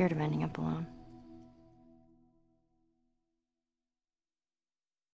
scared of ending up alone.